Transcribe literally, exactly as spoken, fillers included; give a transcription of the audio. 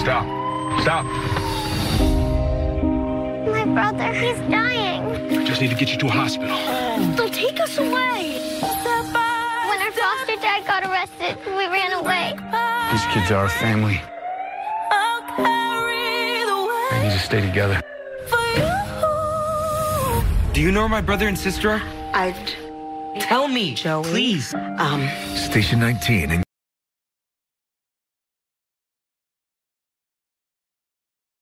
Stop. Stop. My brother, he's dying. I just need to get you to a hospital. They'll take us away. When our foster dad got arrested, we ran away. These kids are our family. We need to stay together. Do you know where my brother and sister are? I'd... Tell me, Joey. Please. Um... Station nineteen.